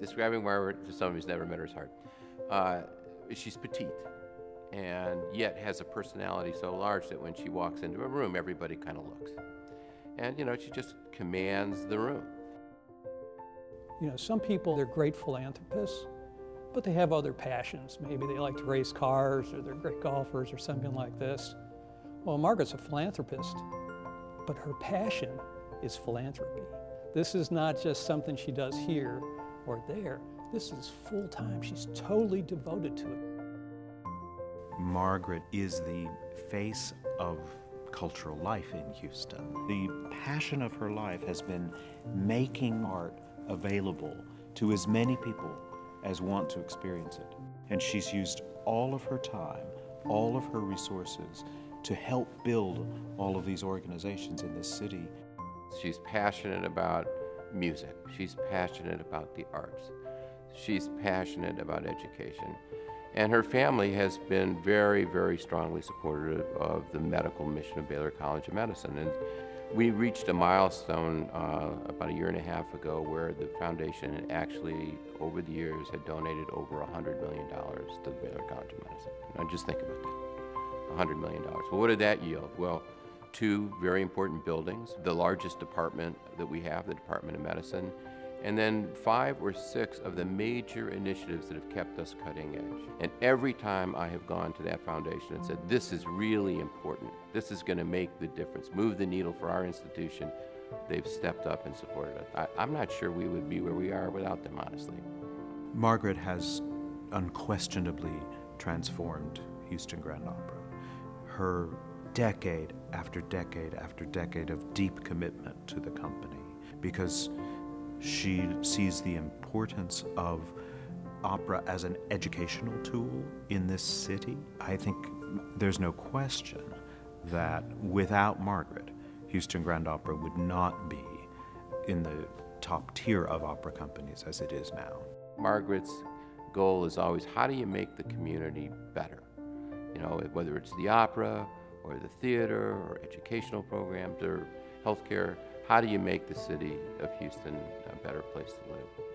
Describing Margaret to someone who's never met her is hard. She's petite and yet has a personality so large that when she walks into a room, everybody kind of looks. And, you know, she just commands the room. You know, some people, they're great philanthropists, but they have other passions. Maybe they like to race cars, or they're great golfers, or something like this. Well, Margaret's a philanthropist, but her passion is philanthropy. This is not just something she does here or there. This is full-time. She's totally devoted to it. Margaret is the face of cultural life in Houston. The passion of her life has been making art available to as many people as want to experience it. And she's used all of her time, all of her resources to help build all of these organizations in this city. She's passionate about music. She's passionate about the arts. She's passionate about education. And her family has been very, very strongly supportive of the medical mission of Baylor College of Medicine. And we reached a milestone about a year and a half ago where the foundation actually, over the years, had donated over $100 million to the Baylor College of Medicine. Now just think about that, $100 million. Well, what did that yield? Well, two very important buildings, the largest department that we have, the Department of Medicine, and then 5 or 6 of the major initiatives that have kept us cutting edge. And every time I have gone to that foundation and said, this is really important, this is going to make the difference, move the needle for our institution, they've stepped up and supported us. I'm not sure we would be where we are without them, honestly. Margaret has unquestionably transformed Houston Grand Opera. Her decade after decade after decade of deep commitment to the company, because she sees the importance of opera as an educational tool in this city. I think there's no question that without Margaret, Houston Grand Opera would not be in the top tier of opera companies as it is now. Margaret's goal is always, how do you make the community better? You know, whether it's the opera, or the theater, or educational programs, or healthcare. How do you make the city of Houston a better place to live?